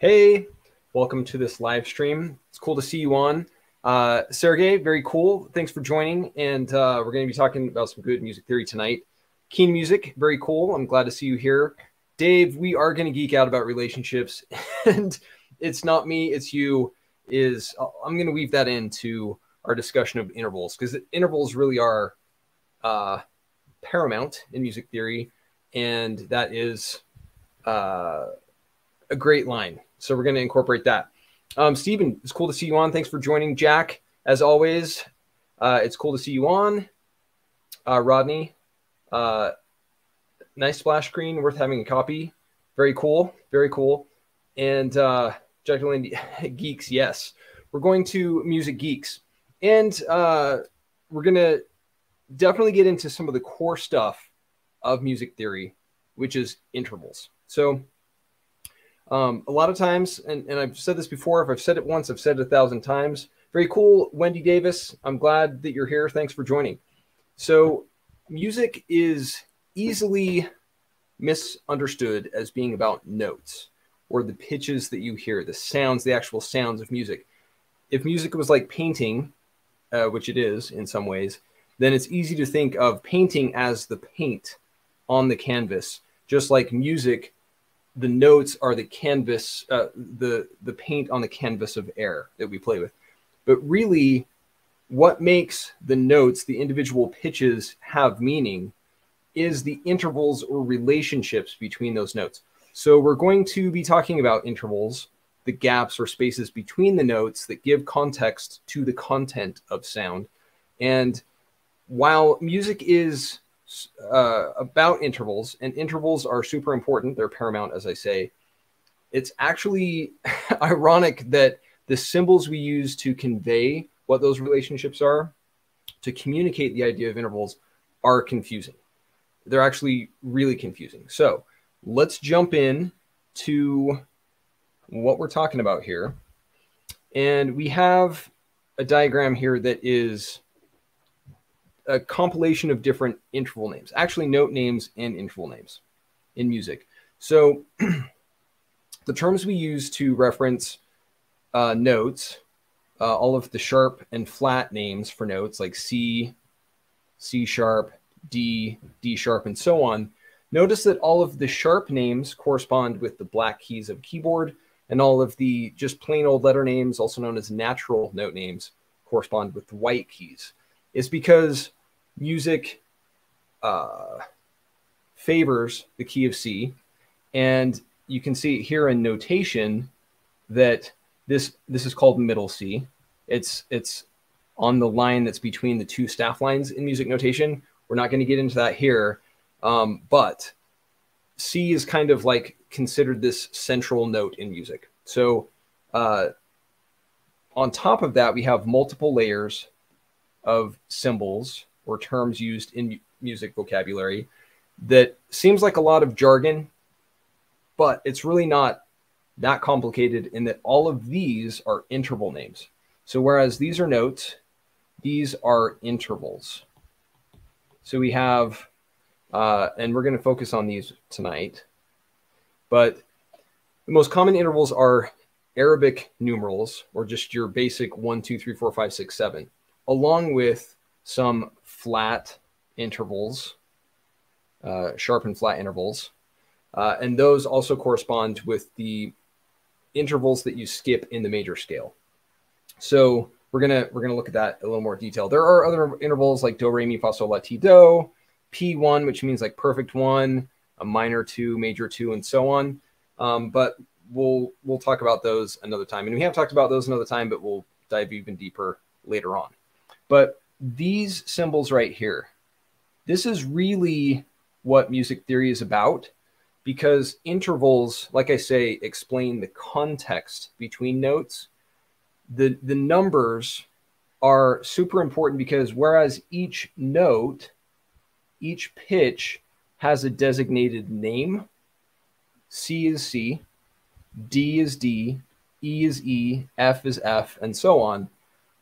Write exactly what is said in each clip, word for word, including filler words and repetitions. Hey, welcome to this live stream. It's cool to see you on. Uh, Sergey, very cool. Thanks for joining. And uh, we're going to be talking about some good music theory tonight. Keen Music, very cool. I'm glad to see you here. Dave, we are going to geek out about relationships. And It's Not Me, It's You is, I'm going to weave that into our discussion of intervals, because intervals really are uh, paramount in music theory. And that is uh, a great line. So we're going to incorporate that. Um, Steven, it's cool to see you on. Thanks for joining. Jack, as always, uh, it's cool to see you on. Uh, Rodney, uh, nice splash screen, worth having a copy. Very cool. Very cool. And uh, Jack Delaney, geeks, yes. We're going to Music Geeks. And uh, we're going to definitely get into some of the core stuff of music theory, which is intervals. So um, a lot of times, and, and I've said this before, if I've said it once, I've said it a thousand times. Very cool, Wendy Davis. I'm glad that you're here. Thanks for joining. So music is easily misunderstood as being about notes or the pitches that you hear, the sounds, the actual sounds of music. If music was like painting, uh, which it is in some ways, then it's easy to think of painting as the paint on the canvas. Just like music, the notes are the canvas, uh, the, the paint on the canvas of air that we play with. But really, what makes the notes, the individual pitches, have meaning is the intervals or relationships between those notes. So we're going to be talking about intervals, the gaps or spaces between the notes that give context to the content of sound. And while music is uh, about intervals, and intervals are super important, they're paramount, as I say, it's actually ironic that the symbols we use to convey what those relationships are, to communicate the idea of intervals, are confusing. They're actually really confusing. So let's jump in to what we're talking about here. And we have a diagram here that is a compilation of different interval names, actually note names and interval names in music. So the terms we use to reference uh, notes, uh, all of the sharp and flat names for notes like C, C sharp, D, D sharp, and so on. Notice that all of the sharp names correspond with the black keys of keyboard, and all of the just plain old letter names, also known as natural note names, correspond with the white keys. It's because music uh, favors the key of C. And you can see here in notation that this, this is called middle C. It's, it's on the line that's between the two staff lines in music notation. We're not going to get into that here. Um, but C is kind of like considered this central note in music. So uh, on top of that, we have multiple layers of symbols or terms used in music vocabulary that seems like a lot of jargon, but it's really not that complicated in that all of these are interval names. So whereas these are notes, these are intervals. So we have Uh, and we're going to focus on these tonight. But the most common intervals are Arabic numerals, or just your basic one, two, three, four, five, six, seven, along with some flat intervals, uh, sharp and flat intervals. Uh, and those also correspond with the intervals that you skip in the major scale. So we're going to we're going to look at that in a little more detail. There are other intervals like do, re, mi, fa, sol, la, ti, do. P one, which means like perfect one, a minor two, major two, and so on. Um, but we'll we'll talk about those another time. And we have talked about those another time, but we'll dive even deeper later on. But these symbols right here, this is really what music theory is about, because intervals, like I say, explain the context between notes. The, the numbers are super important because whereas each note, each pitch has a designated name. C is C, D is D, E is E, F is F, and so on.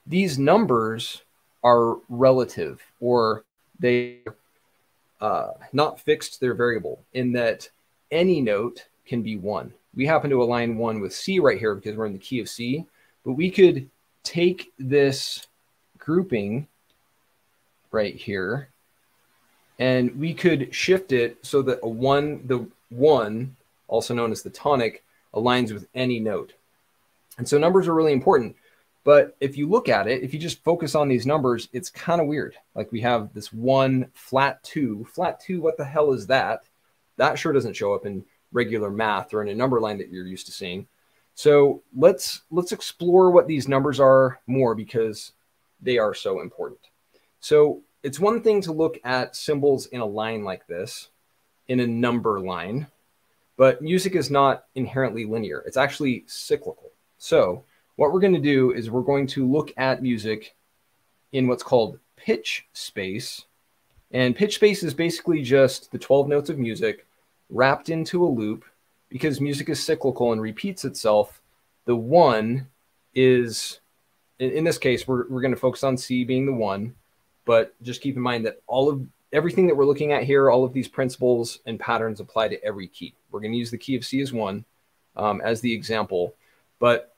These numbers are relative, or they're uh, not fixed, they're variable, in that any note can be one. We happen to align one with C right here because we're in the key of C, but we could take this grouping right here and we could shift it so that a one, the one, also known as the tonic, aligns with any note. And so numbers are really important. But if you look at it, if you just focus on these numbers, it's kind of weird. Like we have this one, flat two. Flat two, what the hell is that? That sure doesn't show up in regular math or in a number line that you're used to seeing. So let's, let's explore what these numbers are more because they are so important. So it's one thing to look at symbols in a line like this, in a number line, but music is not inherently linear. It's actually cyclical. So what we're going to do is we're going to look at music in what's called pitch space. And pitch space is basically just the twelve notes of music wrapped into a loop because music is cyclical and repeats itself. The one is, in this case, we're, we're going to focus on C being the one, but just keep in mind that all of everything that we're looking at here, all of these principles and patterns apply to every key. We're going to use the key of C as one um, as the example, but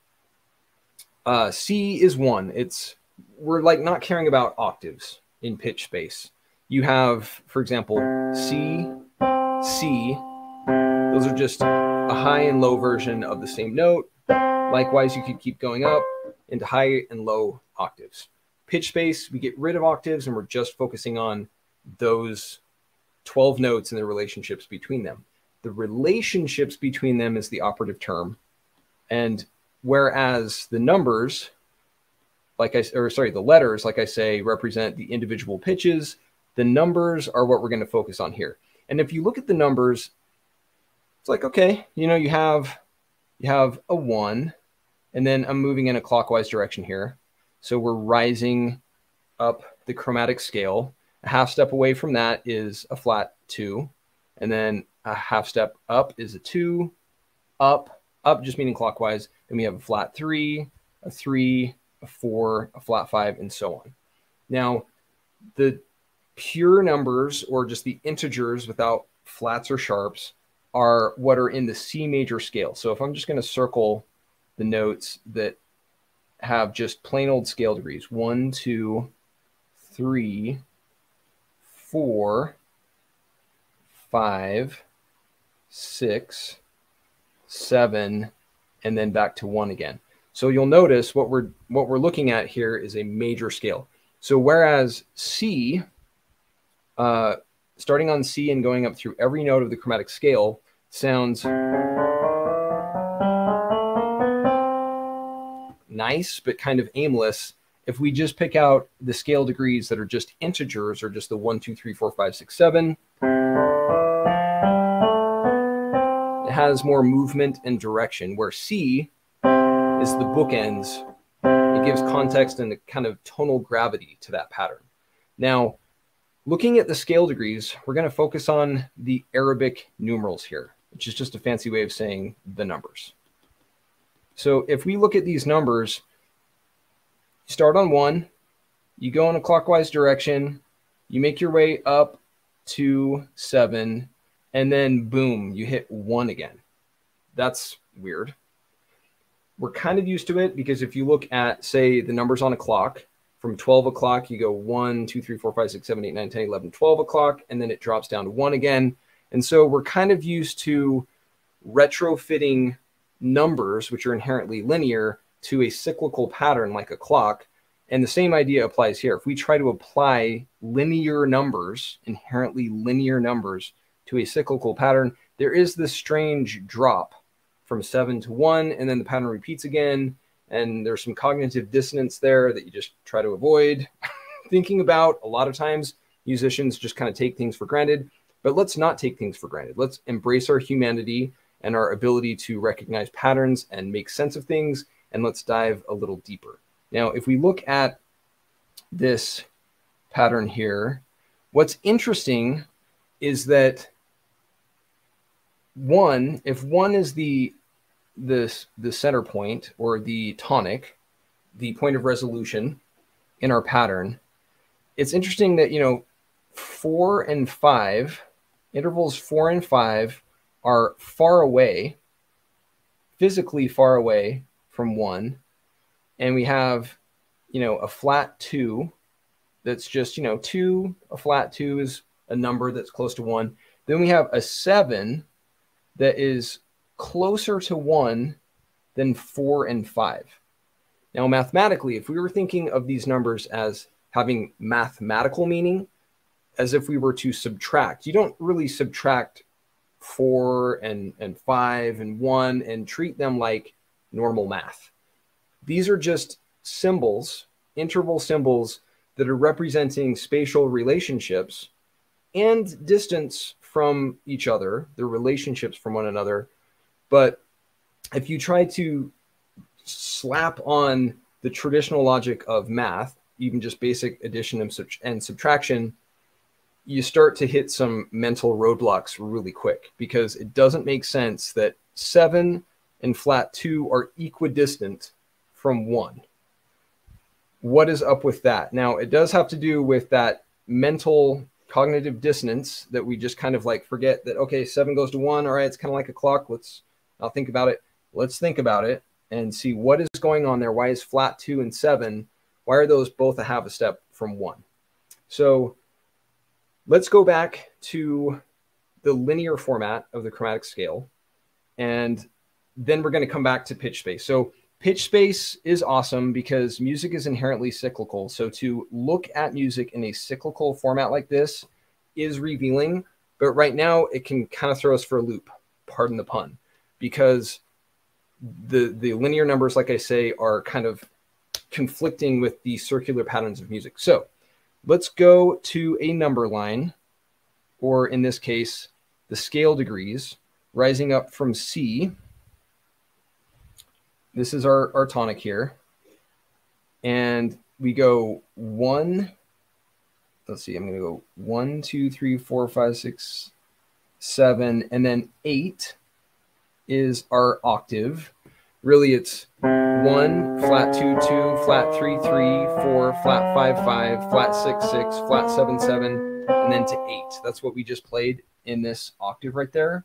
Uh, C is one. It's we're like not caring about octaves in pitch space. You have, for example, C, C. Those are just a high and low version of the same note. Likewise, you could keep going up into high and low octaves. Pitch space, we get rid of octaves and we're just focusing on those twelve notes and their relationships between them. The relationships between them is the operative term. And whereas the numbers, like I, or sorry, the letters, like I say, represent the individual pitches, the numbers are what we're going to focus on here. And if you look at the numbers, it's like, okay, you know, you have, you have a one, and then I'm moving in a clockwise direction here. So we're rising up the chromatic scale. A half step away from that is a flat two. And then a half step up is a two, up, up just meaning clockwise, and we have a flat three, a three, a four, a flat five, and so on. Now, the pure numbers, or just the integers without flats or sharps, are what are in the C major scale. So if I'm just going to circle the notes that have just plain old scale degrees, one, two, three, four, five, six, seven, and then back to one again. So you'll notice what we're what we're looking at here is a major scale. So whereas C, uh, starting on C and going up through every note of the chromatic scale, sounds nice but kind of aimless. If we just pick out the scale degrees that are just integers, or just the one, two, three, four, five, six, seven, has more movement and direction, where C is the bookends. It gives context and a kind of tonal gravity to that pattern. Now, looking at the scale degrees, we're going to focus on the Arabic numerals here, which is just a fancy way of saying the numbers. So if we look at these numbers, you start on one, you go in a clockwise direction, you make your way up to seven, and then boom, you hit one again. That's weird. We're kind of used to it because if you look at, say, the numbers on a clock, from twelve o'clock, you go one, two, three, four, five, six, seven, eight, nine, ten, eleven, twelve o'clock, and then it drops down to one again. And so we're kind of used to retrofitting numbers, which are inherently linear, to a cyclical pattern like a clock. And the same idea applies here. If we try to apply linear numbers, inherently linear numbers, to a cyclical pattern, there is this strange drop from seven to one, and then the pattern repeats again. And there's some cognitive dissonance there that you just try to avoid thinking about. A lot of times musicians just kind of take things for granted, but let's not take things for granted. Let's embrace our humanity and our ability to recognize patterns and make sense of things. And let's dive a little deeper. Now, if we look at this pattern here, what's interesting is that one, if one is the, the, the center point, or the tonic, the point of resolution in our pattern, it's interesting that, you know, four and five, intervals four and five are far away physically far away from one, and we have, you know, a flat two that's just, you know, two, a flat two is a number that's close to one. Then we have a seven that is closer to one than four and five. Now, mathematically, if we were thinking of these numbers as having mathematical meaning, as if we were to subtract, you don't really subtract four and, and five and one and treat them like normal math. These are just symbols, interval symbols that are representing spatial relationships and distance from each other, the relationships from one another. But if you try to slap on the traditional logic of math, even just basic addition and, sub and subtraction, you start to hit some mental roadblocks really quick, because it doesn't make sense that seven and flat two are equidistant from one. What is up with that? Now, it does have to do with that mental cognitive dissonance that we just kind of like forget that, okay, seven goes to one. All right, it's kind of like a clock. Let's not think about it. Let's think about it and see what is going on there. Why is flat two and seven? Why are those both a half a step from one? So let's go back to the linear format of the chromatic scale, and then we're going to come back to pitch space. So pitch space is awesome because music is inherently cyclical. So to look at music in a cyclical format like this is revealing, but right now it can kind of throw us for a loop, pardon the pun, because the, the linear numbers, like I say, are kind of conflicting with the circular patterns of music. So let's go to a number line, or in this case, the scale degrees, rising up from C. This is our, our tonic here. And we go one, let's see, I'm going to go one, two, three, four, five, six, seven, and then eight is our octave. Really, it's one, flat two, two, flat three, three, four, flat five, five, flat six, six, flat seven, seven, and then to eight. That's what we just played in this octave right there.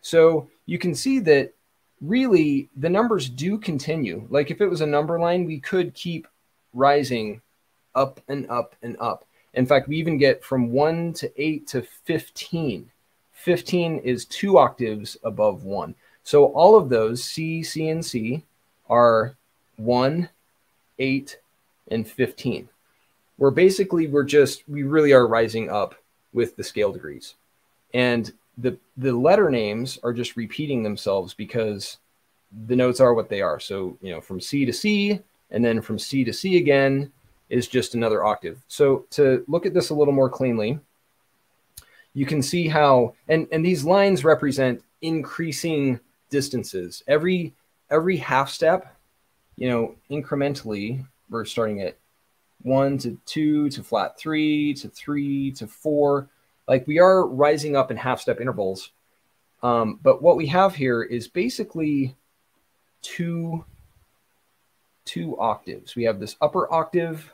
So you can see that really the numbers do continue. Like if it was a number line, we could keep rising up and up and up. In fact, we even get from one to eight to fifteen. fifteen is two octaves above one. So all of those, C, C, and C, are one, eight, and fifteen. We're basically, we're just, we really are rising up with the scale degrees. And the, the letter names are just repeating themselves because the notes are what they are. So, you know, from C to C, and then from C to C again is just another octave. So to look at this a little more cleanly, you can see how, and, and these lines represent increasing distances. Every every half step, you know, incrementally, we're starting at one to two to flat three to three to four. Like we are rising up in half step intervals. Um, but what we have here is basically two, two octaves. We have this upper octave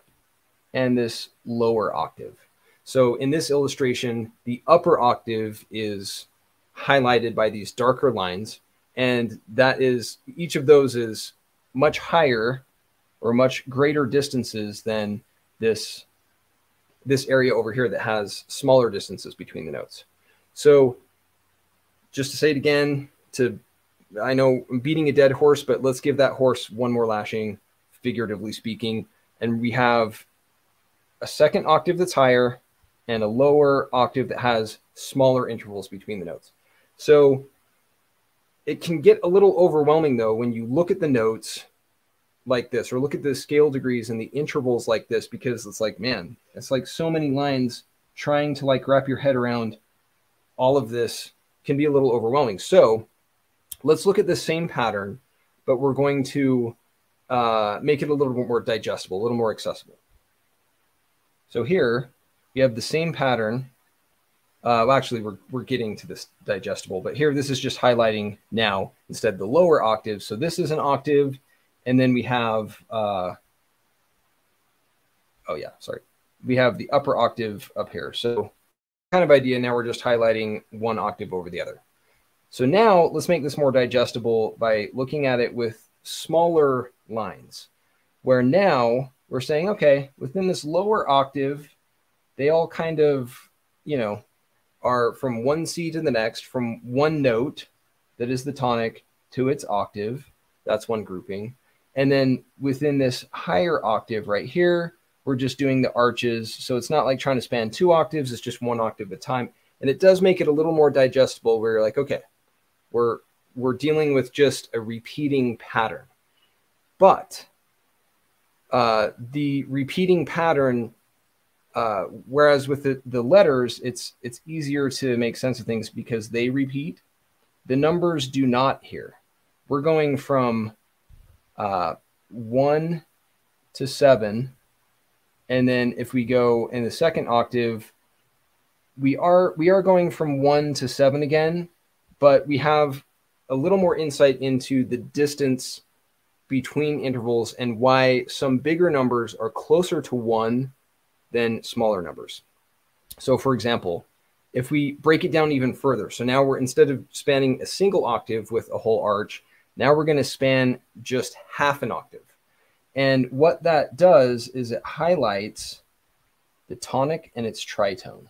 and this lower octave. So in this illustration, the upper octave is highlighted by these darker lines, and that is, each of those is much higher or much greater distances than this this area over here that has smaller distances between the notes. So just to say it again, to I know I'm beating a dead horse, but let's give that horse one more lashing, figuratively speaking. And we have a second octave that's higher and a lower octave that has smaller intervals between the notes. So it can get a little overwhelming, though, when you look at the notes like this, or look at the scale degrees and the intervals like this, because it's like, man, it's like so many lines, trying to like wrap your head around all of this can be a little overwhelming. So let's look at the same pattern, but we're going to uh, make it a little bit more digestible, a little more accessible. So here we have the same pattern. Uh, well, actually, we're, we're getting to this digestible, but here this is just highlighting now instead the lower octave. So this is an octave, and then we have, uh, oh yeah, sorry. We have the upper octave up here. So kind of idea, now we're just highlighting one octave over the other. So now let's make this more digestible by looking at it with smaller lines, where now we're saying, okay, within this lower octave, they all kind of, you know, are from one C to the next, from one note that is the tonic to its octave. That's one grouping. And then within this higher octave right here, we're just doing the arches. So it's not like trying to span two octaves. It's just one octave at a time. And it does make it a little more digestible, where you're like, okay, we're, we're dealing with just a repeating pattern. But uh, the repeating pattern, uh, whereas with the, the letters, it's, it's easier to make sense of things because they repeat. The numbers do not here. We're going from uh, one to seven. And then if we go in the second octave, we are, we are going from one to seven again, but we have a little more insight into the distance between intervals and why some bigger numbers are closer to one than smaller numbers. So for example, if we break it down even further, so now we're, instead of spanning a single octave with a whole arch, now we're going to span just half an octave. And what that does is it highlights the tonic and its tritone.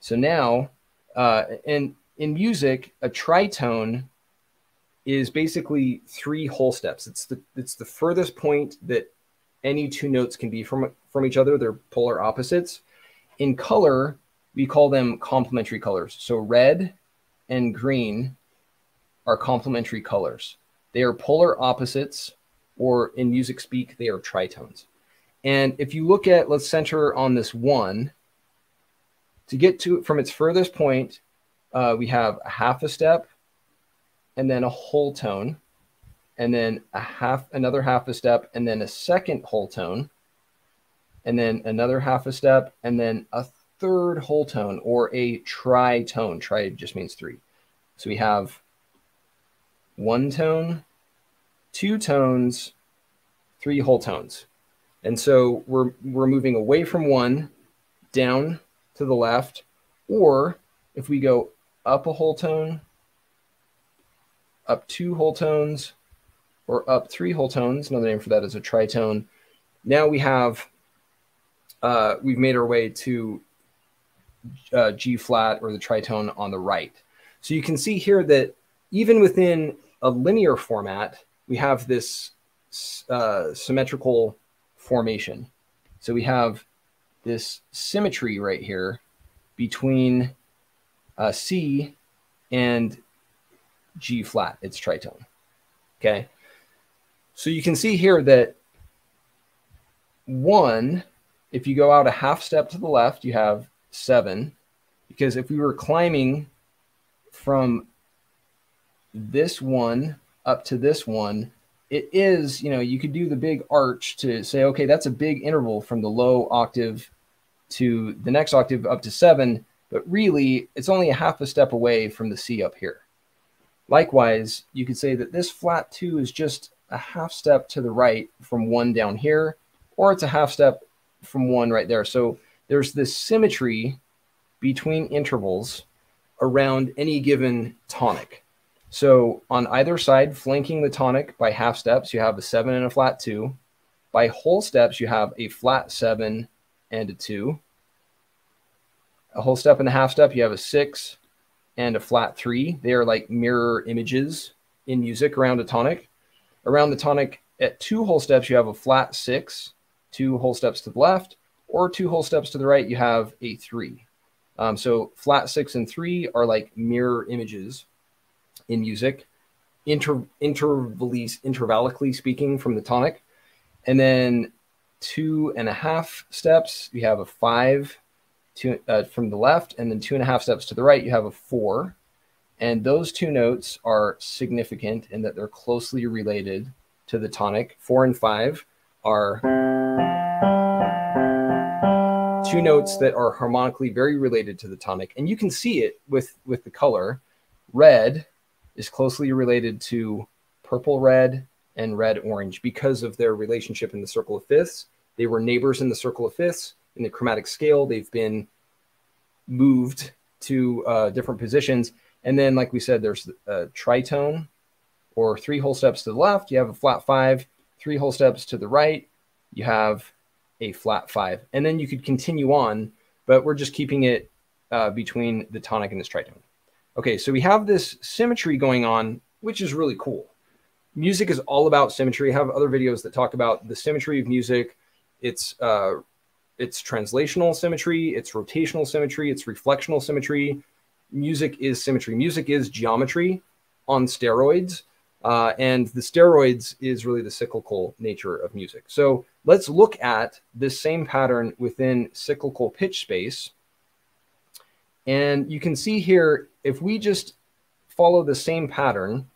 So now, uh, and in music, a tritone is basically three whole steps. It's the, it's the furthest point that any two notes can be from, from each other. They're polar opposites. In color, we call them complementary colors. So red and green are complementary colors. They are polar opposites, or in music speak, they are tritones. And if you look at, let's center on this one, to get to it from its furthest point, uh, we have a half a step, and then a whole tone, and then a half, another half a step, and then a second whole tone, and then another half a step, and then a third whole tone, or a tritone. Tri just means three. So we have one tone, two tones, three whole tones. And so we're, we're moving away from one, down to the left, or if we go up a whole tone, up two whole tones, or up three whole tones, another name for that is a tritone. Now we have, uh, we've made our way to uh, G flat, or the tritone on the right. So you can see here that even within a linear format, we have this uh, symmetrical formation. So we have this symmetry right here between uh, C and G flat, its tritone, okay? So you can see here that one, if you go out a half step to the left, you have seven, because if we were climbing from this one up to this one, it is, you know, you could do the big arch to say, okay, that's a big interval from the low octave to the next octave up to seven, but really it's only a half a step away from the C up here. Likewise, you could say that this flat two is just a half step to the right from one down here, or it's a half step from one right there. So there's this symmetry between intervals around any given tonic. So on either side, flanking the tonic by half steps, you have a seven and a flat two. By whole steps, you have a flat seven and a two. A whole step and a half step, you have a six and a flat three. They are like mirror images in music around a tonic. Around the tonic at two whole steps, you have a flat six, two whole steps to the left, or two whole steps to the right, you have a three. Um, so flat six and three are like mirror images in music, inter, intervalis, intervallically speaking, from the tonic. And then two and a half steps, you have a five two, uh, from the left, and then two and a half steps to the right, you have a four. And those two notes are significant in that they're closely related to the tonic. Four and five are two notes that are harmonically very related to the tonic. And you can see it with, with the color. Red is closely related to purple red and red orange because of their relationship in the circle of fifths. They were neighbors in the circle of fifths. In the chromatic scale, they've been moved to uh, different positions. And then, like we said, there's a tritone, or three whole steps to the left, you have a flat five, three whole steps to the right, you have a flat five. And then you could continue on, but we're just keeping it uh, between the tonic and this tritone. Okay, so we have this symmetry going on, which is really cool. Music is all about symmetry. I have other videos that talk about the symmetry of music. It's uh, it's translational symmetry, it's rotational symmetry, it's reflectional symmetry. Music is symmetry. Music is geometry on steroids. Uh, and the steroids is really the cyclical nature of music. So let's look at this same pattern within cyclical pitch space. And you can see here, if we just follow the same pattern,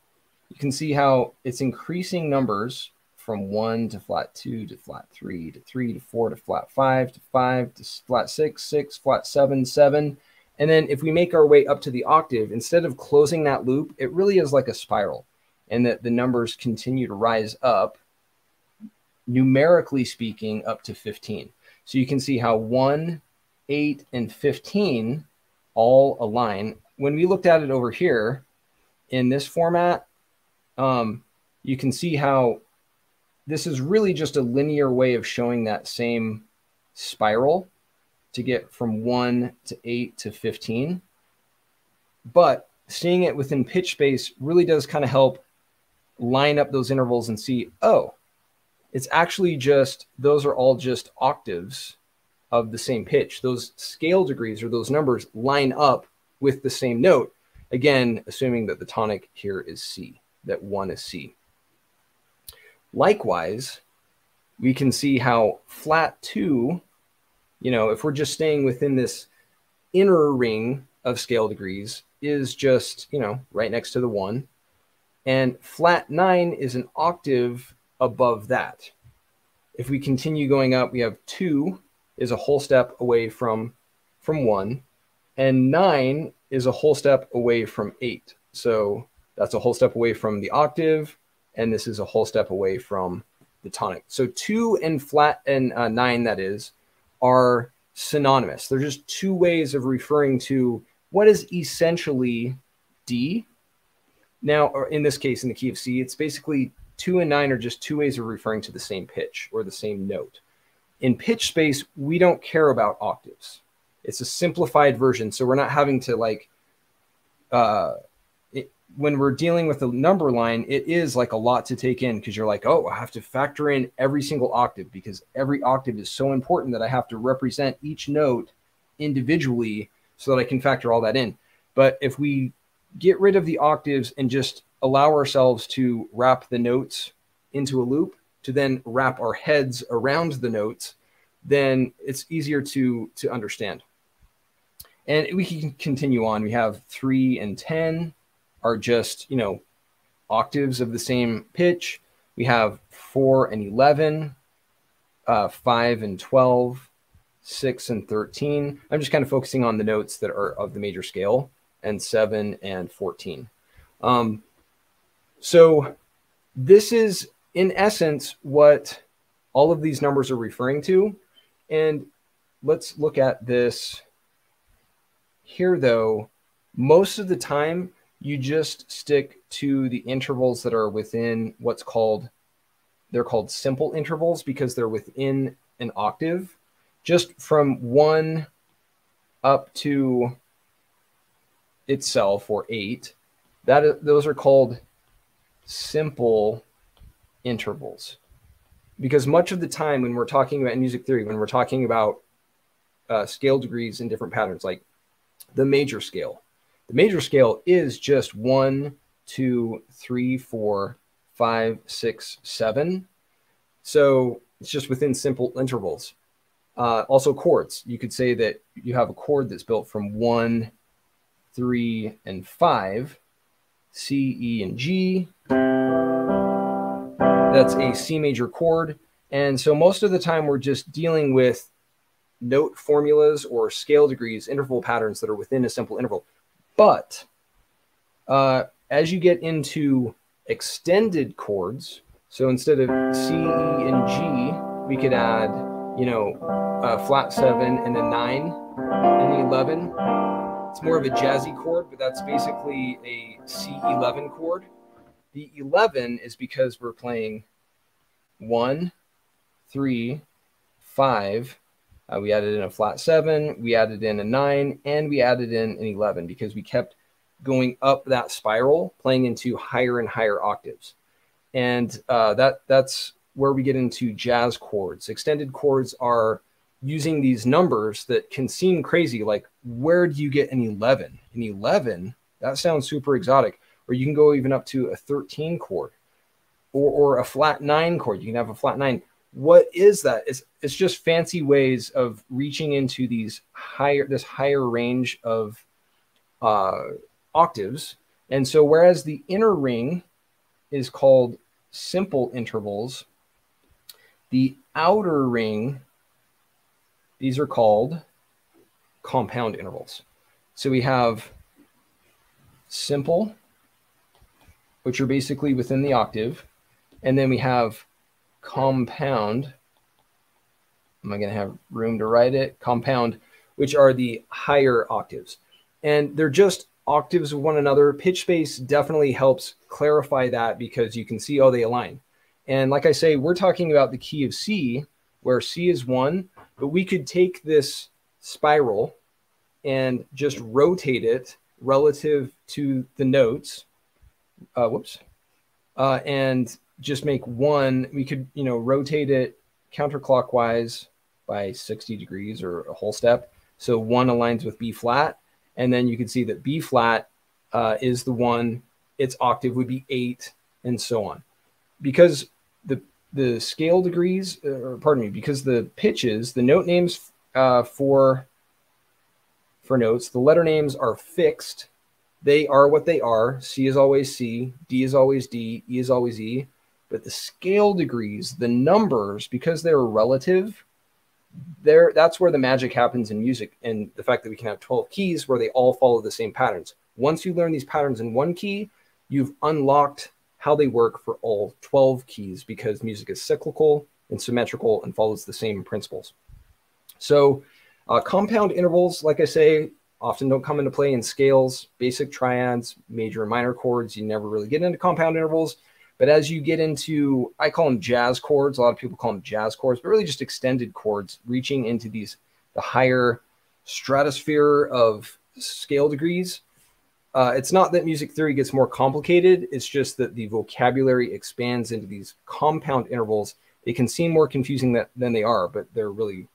you can see how it's increasing numbers from one to flat two to flat three to three to four to flat five to five to flat six, six, flat seven, seven. And then if we make our way up to the octave, instead of closing that loop, it really is like a spiral, and that the numbers continue to rise up, numerically speaking, up to fifteen. So you can see how one, eight, and fifteen all align. When we looked at it over here in this format, um, you can see how this is really just a linear way of showing that same spiral to get from one to eight to fifteen. But seeing it within pitch space really does kind of help line up those intervals and see, oh, it's actually just, those are all just octaves of the same pitch. Those scale degrees or those numbers line up with the same note. Again, assuming that the tonic here is C, that one is C. Likewise, we can see how flat two, you know, if we're just staying within this inner ring of scale degrees, is just, you know, right next to the one. And flat nine is an octave above that. If we continue going up, we have two is a whole step away from, from one, and nine is a whole step away from eight. So that's a whole step away from the octave, and this is a whole step away from the tonic. So two and flat and uh, nine, that is, are synonymous. They're just two ways of referring to what is essentially D. Now, or in this case, in the key of C, it's basically two and nine are just two ways of referring to the same pitch or the same note. In pitch space, we don't care about octaves. It's a simplified version. So we're not having to like, uh, it, when we're dealing with a number line, it is like a lot to take in because you're like, oh, I have to factor in every single octave because every octave is so important that I have to represent each note individually so that I can factor all that in. But if we get rid of the octaves and just allow ourselves to wrap the notes into a loop to then wrap our heads around the notes, then it's easier to, to understand. And we can continue on. We have three and ten are just, you know, octaves of the same pitch. We have four and eleven, uh, five and twelve, six and thirteen. I'm just kind of focusing on the notes that are of the major scale, and seven and fourteen. Um, so this is in essence what all of these numbers are referring to. And let's look at this here though. Most of the time you just stick to the intervals that are within what's called, they're called simple intervals because they're within an octave. Just from one up to itself, or eight, that those are called simple intervals. Because much of the time when we're talking about music theory, when we're talking about uh, scale degrees in different patterns, like the major scale, the major scale is just one, two, three, four, five, six, seven. So it's just within simple intervals. Uh, also chords, you could say that you have a chord that's built from one, three, and five, C, E, and G. That's a C major chord. And so most of the time we're just dealing with note formulas or scale degrees, interval patterns that are within a simple interval. But uh, as you get into extended chords, so instead of C, E, and G, we could add, you know, Uh, flat seven and then nine and the eleven. It's more of a jazzy chord, but that's basically a C eleven chord. The eleven is because we're playing one, three, five. Uh, we added in a flat seven, we added in a nine, and we added in an eleven because we kept going up that spiral, playing into higher and higher octaves. And uh, that that's where we get into jazz chords. Extended chords are using these numbers that can seem crazy. Like, where do you get an eleven? An eleven, that sounds super exotic. Or you can go even up to a thirteen chord or, or a flat nine chord. You can have a flat nine. What is that? It's, it's just fancy ways of reaching into these higher, this higher range of uh, octaves. And so whereas the inner ring is called simple intervals, the outer ring, these are called compound intervals. So we have simple, which are basically within the octave, and then we have compound. Am I going to have room to write it? Compound, which are the higher octaves, and they're just octaves of one another. Pitch space definitely helps clarify that because you can see, oh, they align. And like I say, we're talking about the key of C, where C is one, but we could take this spiral and just rotate it relative to the notes. Uh, whoops. Uh, and just make one. We could, you know, rotate it counterclockwise by sixty degrees or a whole step. So one aligns with B flat. And then you can see that B flat uh, is the one, its octave would be eight, and so on. Because the the scale degrees, or pardon me, because the pitches, the note names uh, for, for notes, the letter names are fixed. They are what they are. C is always C, D is always D, E is always E. But the scale degrees, the numbers, because they're relative, There, that's where the magic happens in music, and the fact that we can have twelve keys where they all follow the same patterns. Once you learn these patterns in one key, you've unlocked how they work for all twelve keys, because music is cyclical and symmetrical and follows the same principles. So uh, compound intervals, like I say, often don't come into play in scales, basic triads, major and minor chords. You never really get into compound intervals. But as you get into, I call them jazz chords. A lot of people call them jazz chords, but really just extended chords, reaching into these, the higher stratosphere of scale degrees. Uh, it's not that music theory gets more complicated. It's just that the vocabulary expands into these compound intervals. They can seem more confusing that, than they are, but they're really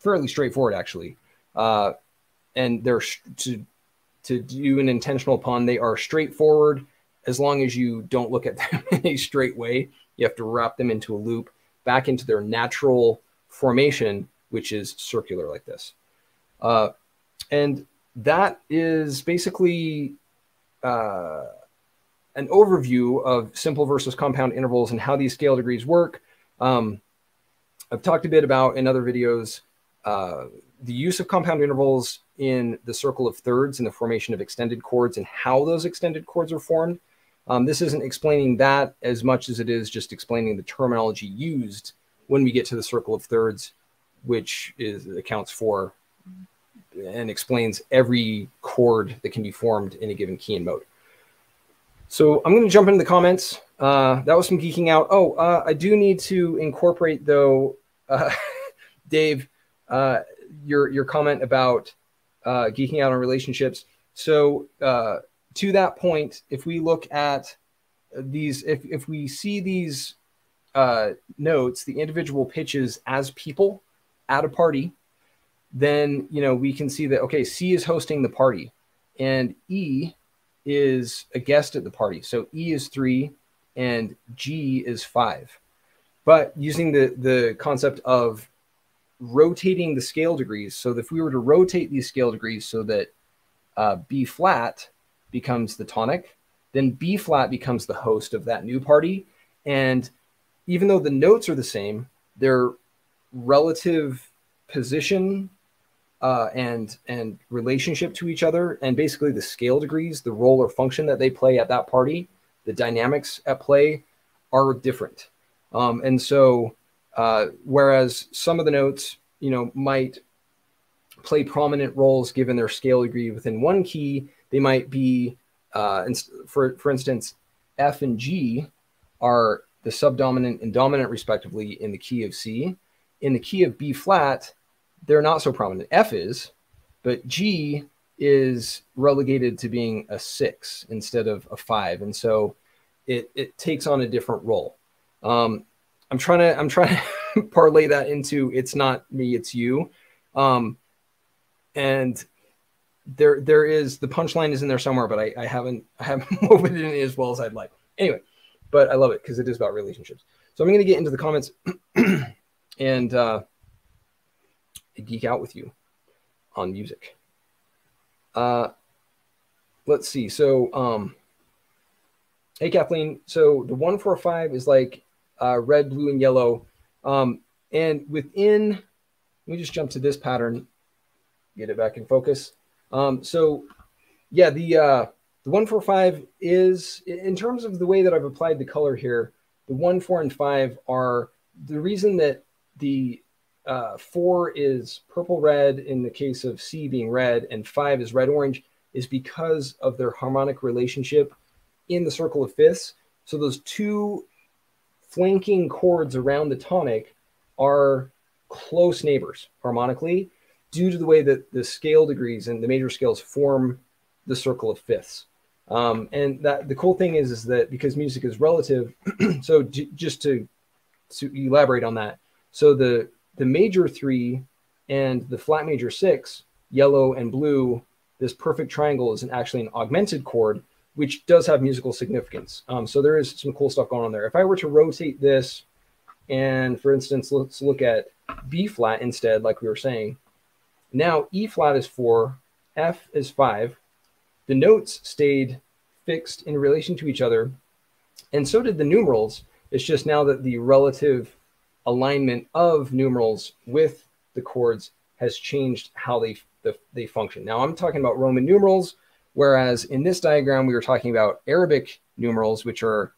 fairly straightforward, actually. Uh, and they're to, to do an intentional pun, they are straightforward. As long as you don't look at them in a straight way, you have to wrap them into a loop back into their natural formation, which is circular like this. Uh, and that is basically uh, an overview of simple versus compound intervals and how these scale degrees work. Um, I've talked a bit about in other videos, uh, the use of compound intervals in the circle of thirds and the formation of extended chords and how those extended chords are formed. Um, this isn't explaining that as much as it is just explaining the terminology used when we get to the circle of thirds, which is, accounts for and explains every chord that can be formed in a given key and mode. So I'm going to jump into the comments. Uh, that was some geeking out. Oh, uh, I do need to incorporate, though, uh, Dave, uh, your your comment about uh, geeking out on relationships. So uh, to that point, if we look at these, if, if we see these uh, notes, the individual pitches as people at a party, then, you know, we can see that, okay, C is hosting the party and E is a guest at the party. So E is three and G is five. But using the, the concept of rotating the scale degrees. So if we were to rotate these scale degrees so that uh, B flat becomes the tonic, then B flat becomes the host of that new party. And even though the notes are the same, their relative position uh, and, and relationship to each other, and basically the scale degrees, the role or function that they play at that party, the dynamics at play are different. Um, and so Uh, whereas some of the notes, you know, might play prominent roles given their scale degree within one key. They might be, uh, for, for instance, F and G are the subdominant and dominant respectively in the key of C. In the key of B flat, they're not so prominent. F is, but G is relegated to being a six instead of a five. And so it, it takes on a different role. Um, I'm trying to, I'm trying to parlay that into It's Not Me, It's You. Um, and there, there is, the punchline is in there somewhere, but I, I haven't, I haven't woven it in as well as I'd like. Anyway, but I love it because it is about relationships. So I'm going to get into the comments and, uh, geek out with you on music. Uh, let's see. So, um, hey, Kathleen. So the one, four, five is like, uh, red, blue, and yellow. Um, and within, let me just jump to this pattern, get it back in focus. Um, so yeah, the, uh, the one, four, five is, in terms of the way that I've applied the color here, the one, four, and five are the reason that the, Uh, four is purple red in the case of C being red, and five is red orange, is because of their harmonic relationship in the circle of fifths. So those two flanking chords around the tonic are close neighbors harmonically due to the way that the scale degrees and the major scales form the circle of fifths. Um, and that the cool thing is, is that because music is relative, so just to, to elaborate on that, so the the major three and the flat major six, yellow and blue, this perfect triangle is an, actually an augmented chord, which does have musical significance. Um, so there is some cool stuff going on there. If I were to rotate this and, for instance, let's look at B flat instead, like we were saying, now E flat is four, F is five. The notes stayed fixed in relation to each other, and so did the numerals. It's just now that the relative alignment of numerals with the chords has changed how they, the, they function. Now I'm talking about Roman numerals, whereas in this diagram, we were talking about Arabic numerals, which are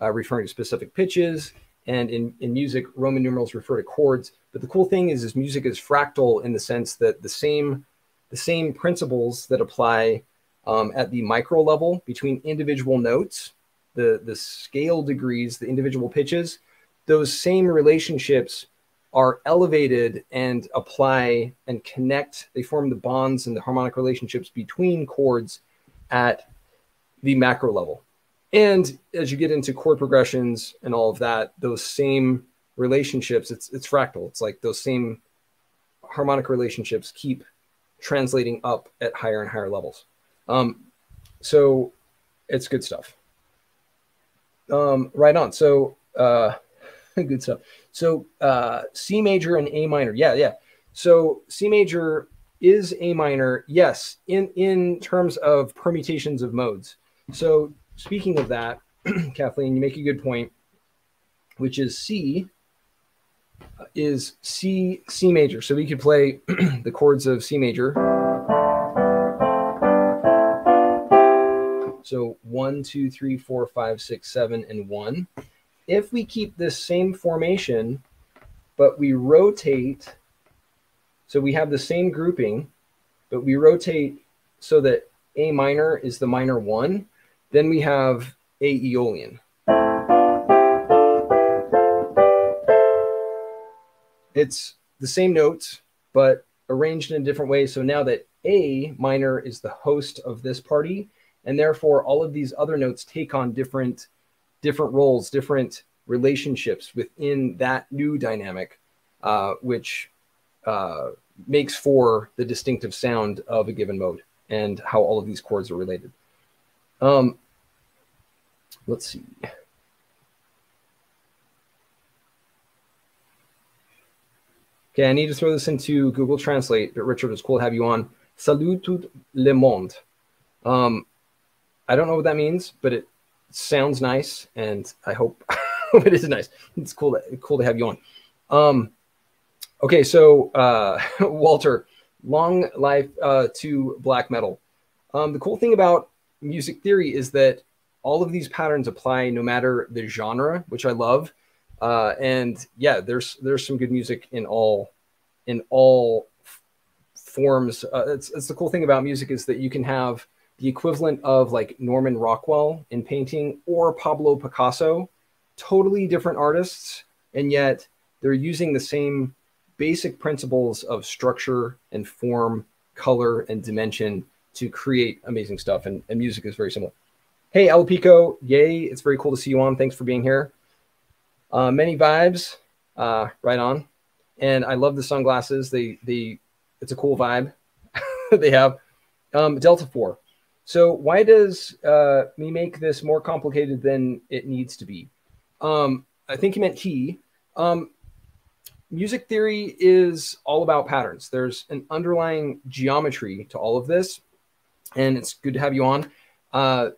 uh, referring to specific pitches. And in, in music, Roman numerals refer to chords. But the cool thing is, is music is fractal in the sense that the same, the same principles that apply um, at the micro level between individual notes, the, the scale degrees, the individual pitches, those same relationships are elevated and apply and connect. They form the bonds and the harmonic relationships between chords at the macro level. And as you get into chord progressions and all of that, those same relationships, it's, it's fractal. It's like those same harmonic relationships keep translating up at higher and higher levels. Um, so it's good stuff. Um, right on. So, uh, good stuff. So uh, C major and A minor. Yeah, yeah. So C major is A minor, yes, in, in terms of permutations of modes. So speaking of that, Kathleen, you make a good point, which is C is C, C major. So we could play the chords of C major. So one, two, three, four, five, six, seven, and one. If we keep this same formation, but we rotate, so we have the same grouping, but we rotate so that A minor is the minor one, then we have Aeolian. It's the same notes, but arranged in a different way. So now that A minor is the host of this party, and therefore all of these other notes take on different different roles, different relationships within that new dynamic, uh, which uh, makes for the distinctive sound of a given mode and how all of these chords are related. Um, let's see. Okay, I need to throw this into Google Translate, but Richard, it's cool to have you on. Salut tout le monde. Um, I don't know what that means, but it sounds nice, and I hope, hope it is nice. It's cool to, cool to have you on. Um, okay, so uh, Walter, long life uh, to black metal. Um, the cool thing about music theory is that all of these patterns apply no matter the genre, which I love. Uh, and yeah, there's there's some good music in all in all forms. Uh, it's, it's the cool thing about music is that you can have the equivalent of like Norman Rockwell in painting or Pablo Picasso, totally different artists, and yet they're using the same basic principles of structure and form, color and dimension to create amazing stuff. And, and music is very similar. Hey, Alopico, yay. It's very cool to see you on. Thanks for being here. Uh, many vibes, uh, right on. And I love the sunglasses. They, they, it's a cool vibe they have. Um, Delta four. So why does uh, me make this more complicated than it needs to be? Um, I think he meant he. Um, music theory is all about patterns. There's an underlying geometry to all of this. And it's good to have you on. Uh,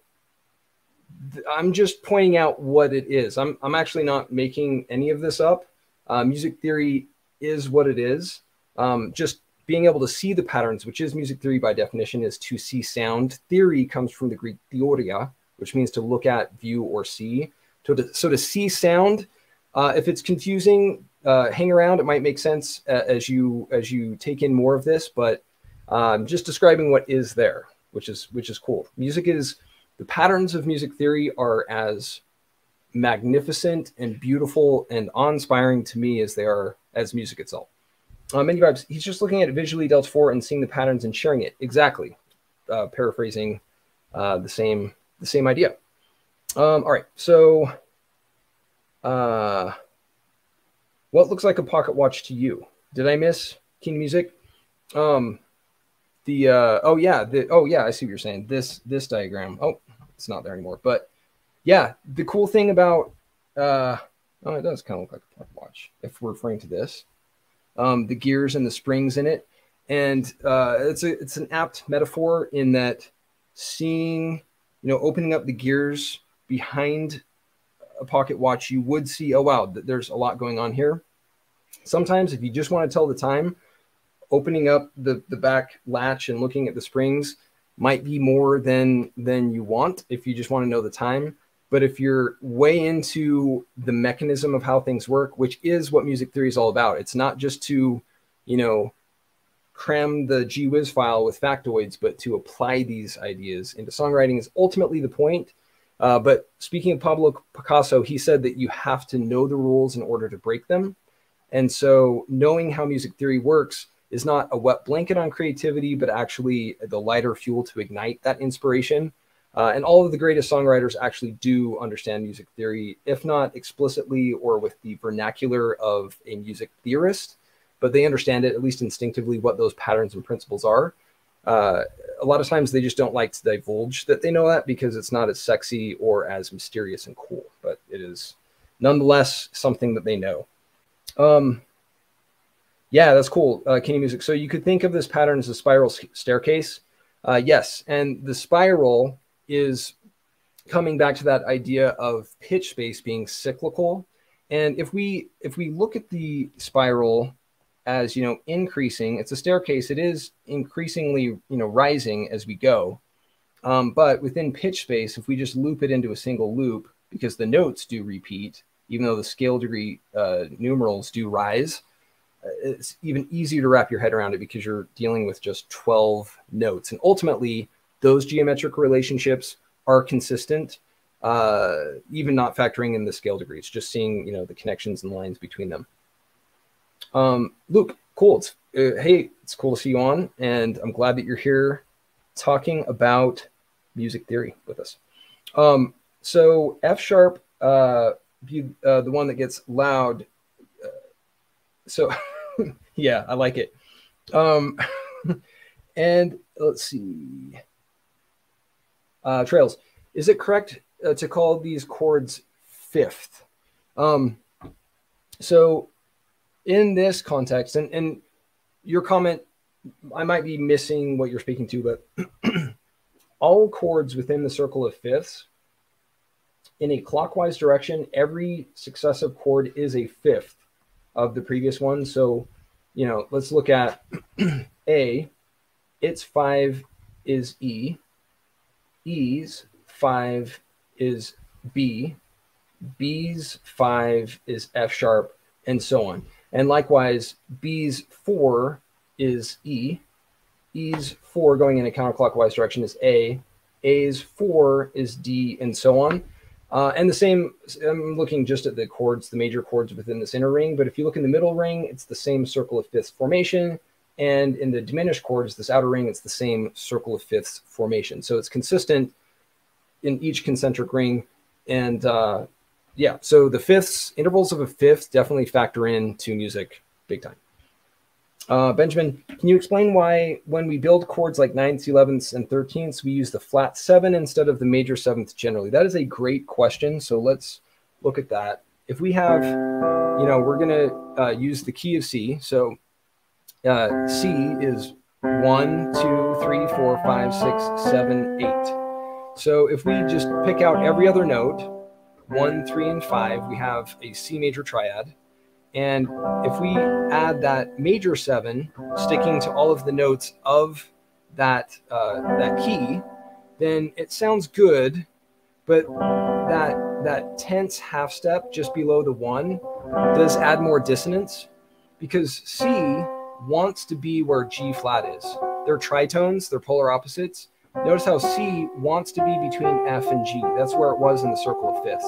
I'm just pointing out what it is. I'm, I'm actually not making any of this up. Uh, music theory is what it is. Um, just being able to see the patterns, which is music theory by definition, is to see sound. Theory comes from the Greek theoria, which means to look at, view, or see. So to, so to see sound, uh, if it's confusing, uh, hang around. It might make sense uh, as you as you take in more of this, but um, just describing what is there, which is which is cool. Music is the patterns of music theory are as magnificent and beautiful and awe-inspiring to me as they are as music itself. Um, many vibes. He's just looking at it visually, Delta four, and seeing the patterns and sharing it. Exactly. Uh, paraphrasing uh, the same the same idea. Um, all right. So uh, what looks like a pocket watch to you? Did I miss Keen Music? Um, the uh, oh, yeah. The, oh, yeah. I see what you're saying. This this diagram. Oh, it's not there anymore. But yeah, the cool thing about uh, oh, it does kind of look like a pocket watch if we're referring to this. Um, the gears and the springs in it. And uh, it's, a, it's an apt metaphor in that seeing, you know, opening up the gears behind a pocket watch, you would see, oh, wow, there's a lot going on here. Sometimes if you just want to tell the time, opening up the, the back latch and looking at the springs might be more than, than you want if you just want to know the time. But if you're way into the mechanism of how things work, which is what music theory is all about, it's not just to, you know, cram the gee whiz file with factoids, but to apply these ideas into songwriting is ultimately the point. Uh, but speaking of Pablo Picasso, he said that you have to know the rules in order to break them. And so knowing how music theory works is not a wet blanket on creativity, but actually the lighter fuel to ignite that inspiration. Uh, and all of the greatest songwriters actually do understand music theory, if not explicitly or with the vernacular of a music theorist, but they understand it, at least instinctively, what those patterns and principles are. Uh, a lot of times they just don't like to divulge that they know that because it's not as sexy or as mysterious and cool, but it is nonetheless something that they know. Um, yeah, that's cool, uh, Kenny Music. So you could think of this pattern as a spiral staircase. Uh, yes, and the spiral is coming back to that idea of pitch space being cyclical. And if we if we look at the spiral as, you know, increasing, it's a staircase. It is increasingly, you know, rising as we go. Um, but within pitch space, if we just loop it into a single loop, because the notes do repeat, even though the scale degree uh, numerals do rise, it's even easier to wrap your head around it because you're dealing with just twelve notes. And ultimately, those geometric relationships are consistent, uh, even not factoring in the scale degrees, just seeing, you know, the connections and lines between them. Um, Luke, cool. It's, uh, hey, it's cool to see you on. And I'm glad that you're here talking about music theory with us. Um, so F sharp, uh, you, uh, the one that gets loud. Uh, so yeah, I like it. Um, and let's see. Uh, Trails, is it correct uh, to call these chords fifth? Um, so in this context, and, and your comment, I might be missing what you're speaking to, but all chords within the circle of fifths in a clockwise direction, every successive chord is a fifth of the previous one. So, you know, let's look at A, it's five is E. E's five is B, B's five is F sharp, and so on. And likewise, B's four is E, E's four going in a counterclockwise direction is A. A's four is D, and so on. Uh, and the same, I'm looking just at the chords, the major chords within this inner ring, but if you look in the middle ring, it's the same circle of fifths formation. And in the diminished chords, this outer ring, it's the same circle of fifths formation. So it's consistent in each concentric ring. And uh, yeah, so the fifths, intervals of a fifth definitely factor in to music big time. Uh, Benjamin, can you explain why when we build chords like ninths, elevenths, and thirteenths, we use the flat seven instead of the major seventh generally? That is a great question. So let's look at that. If we have, you know, we're going to uh, use the key of C. So uh, C is one, two, three, four, five, six, seven, eight. So if we just pick out every other note, one, three, and five, we have a C major triad. And if we add that major seven, sticking to all of the notes of that, uh, that key, then it sounds good, but that, that tense half step just below the one does add more dissonance, because C wants to be where G flat is. They're tritones, they're polar opposites. Notice how C wants to be between F and G. That's where it was in the circle of fifths.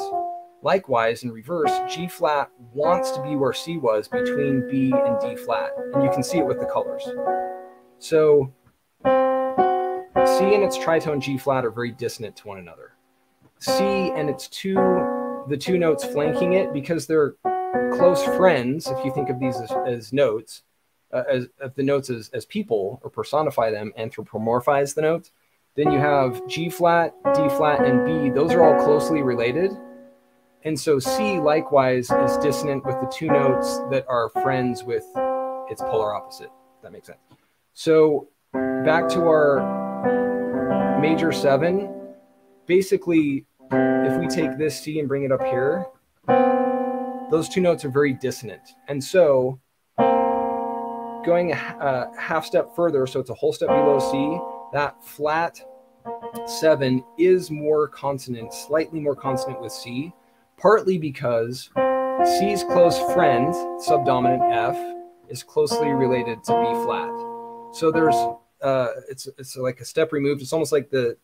Likewise, in reverse, G flat wants to be where C was, between B and D flat. And you can see it with the colors. So C and its tritone G flat are very dissonant to one another. C and its two, the two notes flanking it, because they're close friends, if you think of these as, as notes, uh, as of the notes as, as people, or personify them, anthropomorphize the notes, then you have G flat, D flat, and B. Those are all closely related. And so C, likewise, is dissonant with the two notes that are friends with its polar opposite. If that makes sense. So back to our major seven. Basically, if we take this C and bring it up here, those two notes are very dissonant. And so going a half step further, so it's a whole step below C, that flat seven is more consonant, slightly more consonant with C. Partly because C's close friend, subdominant F, is closely related to B flat. So there's, uh, it's, it's like a step removed. It's almost like the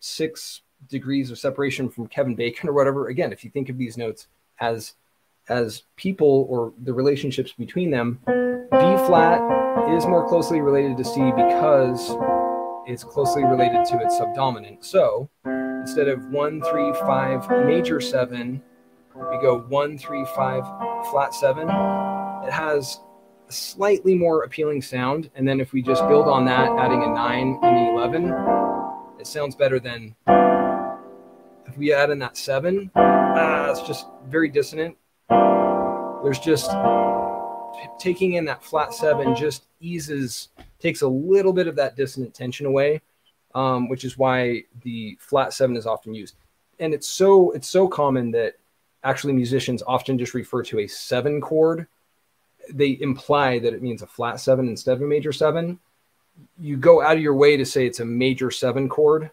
six degrees of separation from Kevin Bacon or whatever. Again, if you think of these notes as, as people or the relationships between them, B flat is more closely related to C because it's closely related to its subdominant. So instead of one, three, five, major seven, we go one, three, five, flat seven. It has a slightly more appealing sound. And then if we just build on that, adding a nine and an eleven, it sounds better than if we add in that seven. Uh, it's just very dissonant. There's just taking in that flat seven just eases, takes a little bit of that dissonant tension away, um, which is why the flat seven is often used. And it's so, it's so common that actually musicians often just refer to a seven chord. They imply that it means a flat seven instead of a major seven. You go out of your way to say it's a major seven chord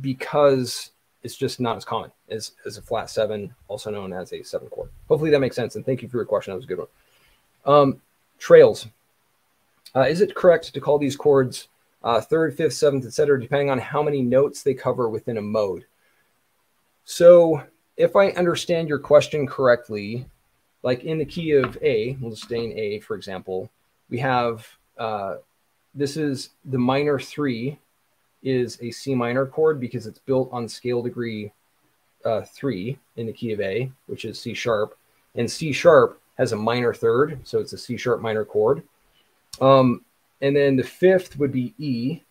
because it's just not as common as, as a flat seven, also known as a seven chord. Hopefully that makes sense. And thank you for your question. That was a good one. Um, trails. Uh, is it correct to call these chords uh, third, fifth, seventh, et cetera, depending on how many notes they cover within a mode? So if I understand your question correctly, like in the key of A, we'll just stay in A, for example, we have, uh, this is the minor three is a C minor chord because it's built on scale degree uh, three in the key of A, which is C sharp. And C sharp has a minor third, so it's a C sharp minor chord. Um, and then the fifth would be E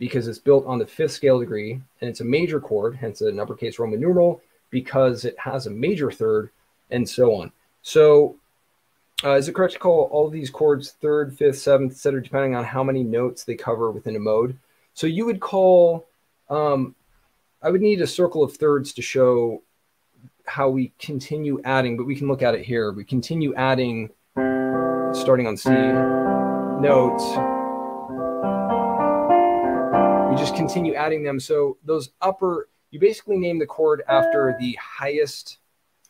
because it's built on the fifth scale degree, and it's a major chord, hence an uppercase Roman numeral, because it has a major third, and so on. So uh, is it correct to call all of these chords third, fifth, seventh, et cetera, depending on how many notes they cover within a mode? So you would call, um, I would need a circle of thirds to show how we continue adding, but we can look at it here. We continue adding, starting on C, notes. We just continue adding them. So those upper, you basically name the chord after the highest,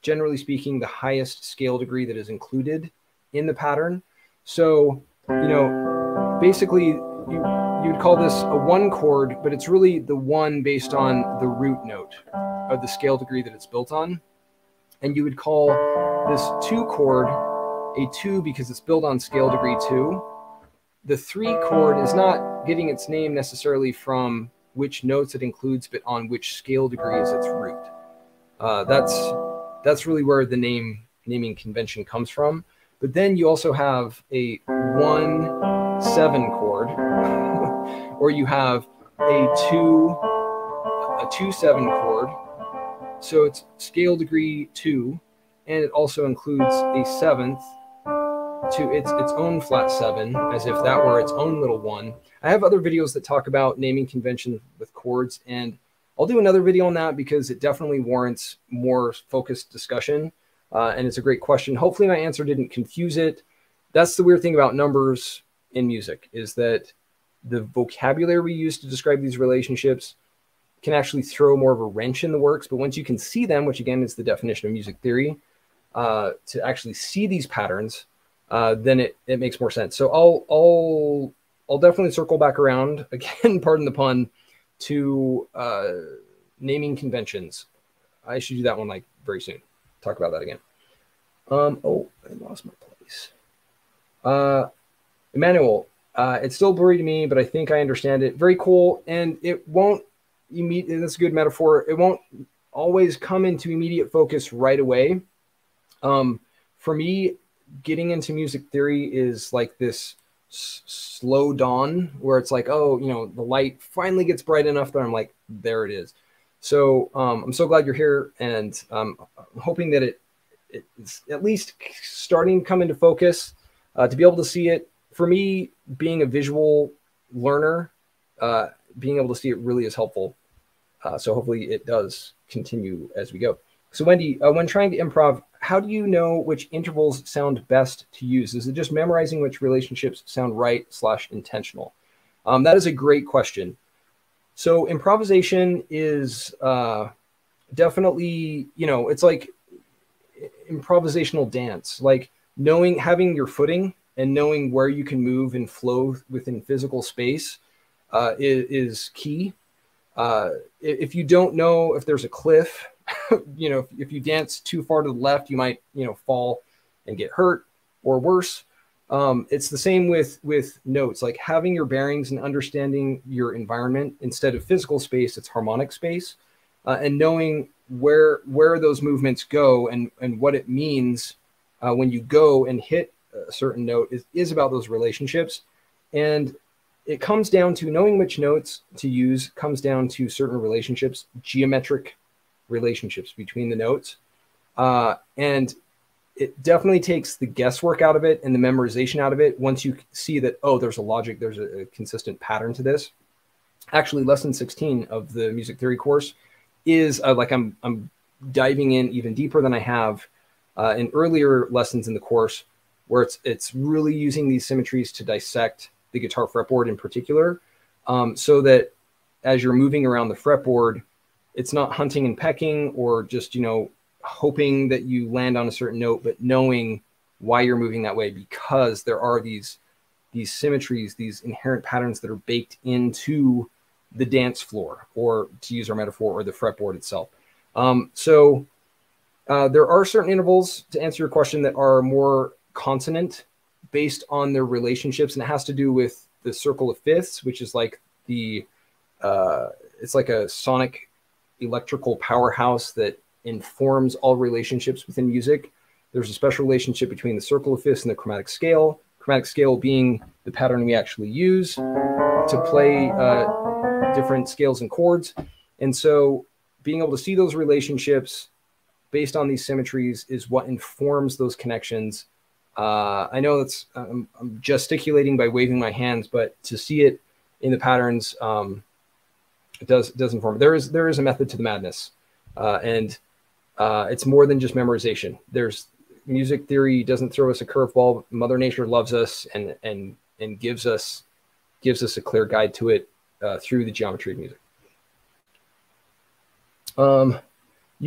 generally speaking, the highest scale degree that is included in the pattern. So, you know, basically you, you'd call this a one chord, but it's really the one based on the root note of the scale degree that it's built on. And you would call this two chord a two because it's built on scale degree two. The three chord is not getting its name necessarily from which notes it includes, but on which scale degree is its root. Uh, that's that's really where the name naming convention comes from. But then you also have a one seven chord, or you have a two a two seven chord. So it's scale degree two, and it also includes a seventh to its its own flat seven, as if that were its own little one. I have other videos that talk about naming convention with chords, and I'll do another video on that because it definitely warrants more focused discussion, uh, and it's a great question. Hopefully my answer didn't confuse it. That's the weird thing about numbers in music, is that the vocabulary we use to describe these relationships can actually throw more of a wrench in the works. But once you can see them, which again is the definition of music theory, uh, to actually see these patterns, Uh, then it, it makes more sense. So I'll, I'll, I'll definitely circle back around again, pardon the pun, to uh, naming conventions. I should do that one like very soon. Talk about that again. Um, oh, I lost my place. Uh, Emmanuel, uh, it's still blurry to me, but I think I understand it. Very cool. And it won't, you meet, and that's a good metaphor, it won't always come into immediate focus right away. Um, for me, getting into music theory is like this s slow dawn where it's like, oh, you know, the light finally gets bright enough that I'm like, there it is. So um, I'm so glad you're here, and um, I'm hoping that it it's at least starting to come into focus, uh, to be able to see it. For me, being a visual learner, uh, being able to see it really is helpful. Uh, so hopefully it does continue as we go. So Wendy, uh, when trying to improv, how do you know which intervals sound best to use? Is it just memorizing which relationships sound right slash intentional? Um, that is a great question. So improvisation is uh, definitely, you know, it's like improvisational dance, like knowing, having your footing and knowing where you can move and flow within physical space uh, is, is key. Uh, if you don't know if there's a cliff, you know, if, if you dance too far to the left, you might, you know, fall and get hurt or worse. Um, it's the same with, with notes, like having your bearings and understanding your environment. Instead of physical space, it's harmonic space, uh, and knowing where, where those movements go and, and what it means uh, when you go and hit a certain note is, is about those relationships. And it comes down to knowing which notes to use, comes down to certain relationships, geometric relationships between the notes, uh, and it definitely takes the guesswork out of it and the memorization out of it once you see that, oh, there's a logic, there's a, a consistent pattern to this. Actually, lesson sixteen of the music theory course is uh, like I'm, I'm diving in even deeper than I have uh, in earlier lessons in the course, where it's, it's really using these symmetries to dissect the guitar fretboard in particular, um, so that as you're moving around the fretboard, it's not hunting and pecking or just, you know, hoping that you land on a certain note, but knowing why you're moving that way, because there are these, these symmetries, these inherent patterns that are baked into the dance floor, or to use our metaphor, or the fretboard itself. Um, so uh, there are certain intervals, to answer your question, that are more consonant based on their relationships. And it has to do with the circle of fifths, which is like the, uh, it's like a sonic electrical powerhouse that informs all relationships within music. There's a special relationship between the circle of fifths and the chromatic scale, chromatic scale being the pattern we actually use to play uh, different scales and chords. And so being able to see those relationships based on these symmetries is what informs those connections. Uh, I know that's, I'm, I'm gesticulating by waving my hands, but to see it in the patterns, um, It does, does inform. There is, there is a method to the madness, uh, and uh, it's more than just memorization. There's music theory doesn't throw us a curveball. Mother Nature loves us and and and gives us gives us a clear guide to it uh, through the geometry of music. Um,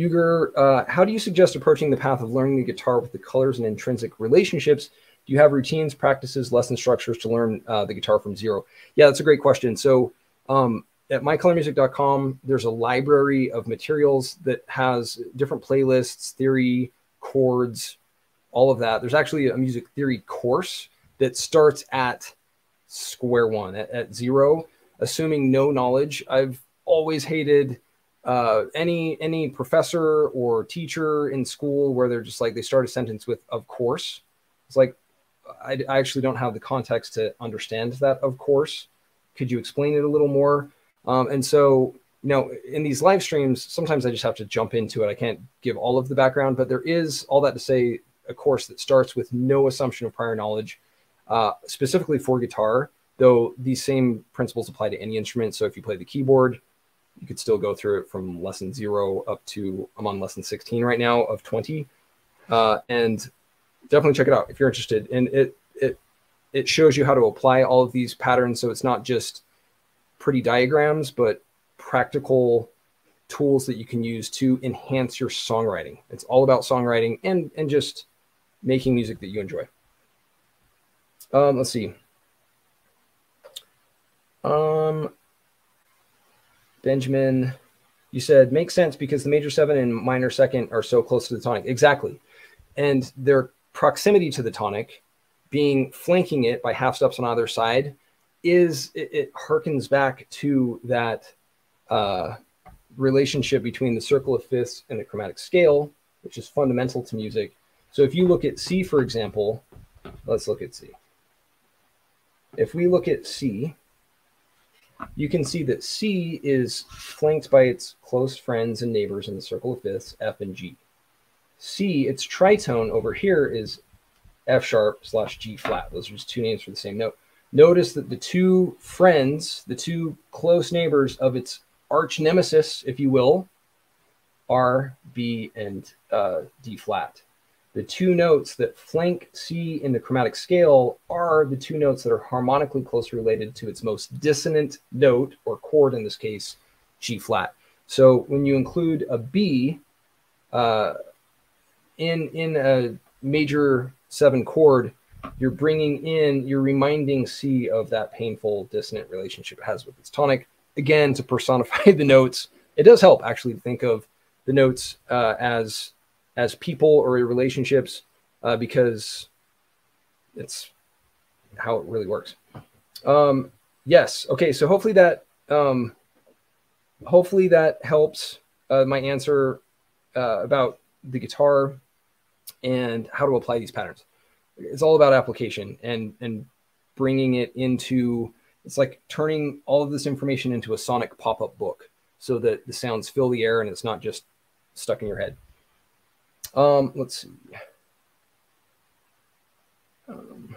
Uger, uh, how do you suggest approaching the path of learning the guitar with the colors and intrinsic relationships Do you have routines, practices, lesson structures to learn uh, the guitar from zero? Yeah, that's a great question. So um, at my color music dot com, there's a library of materials that has different playlists, theory, chords, all of that. There's actually a music theory course that starts at square one, at, at zero, assuming no knowledge. I've always hated uh, any any professor or teacher in school where they're just like, they start a sentence with, of course. It's like, I, I actually don't have the context to understand that, of course. Could you explain it a little more? Um, and so, you know, in these live streams, sometimes I just have to jump into it. I can't give all of the background, but there is, all that to say, a course that starts with no assumption of prior knowledge, uh, specifically for guitar, though these same principles apply to any instrument. So if you play the keyboard, you could still go through it from lesson zero up to, I'm on lesson sixteen right now of twenty. Uh, and definitely check it out if you're interested. And it, it, it shows you how to apply all of these patterns. So it's not just pretty diagrams, but practical tools that you can use to enhance your songwriting. It's all about songwriting and, and just making music that you enjoy. Um, let's see. Um, Benjamin, you said, makes sense because the major seven and minor second are so close to the tonic. Exactly. And their proximity to the tonic, being flanking it by half steps on either side, is it, it harkens back to that uh, relationship between the circle of fifths and the chromatic scale, which is fundamental to music. So if you look at C, for example, let's look at C. If we look at C, you can see that C is flanked by its close friends and neighbors in the circle of fifths, F and G. C, its tritone over here is F sharp slash G flat. Those are just two names for the same note. Notice that the two friends, the two close neighbors of its arch nemesis, if you will, are B and uh, D flat. The two notes that flank C in the chromatic scale are the two notes that are harmonically closely related to its most dissonant note or chord, in this case, G flat. So when you include a B uh, in, in a major seven chord, you're bringing in, you're reminding C of that painful dissonant relationship it has with its tonic. Again, to personify the notes, it does help actually to think of the notes uh, as as people or relationships uh, because it's how it really works. Um, yes. Okay. So hopefully that, um, hopefully that helps uh, my answer uh, about the guitar and how to apply these patterns. It's all about application and, and bringing it into, it's like turning all of this information into a sonic pop-up book so that the sounds fill the air and it's not just stuck in your head. Um, let's see. Um,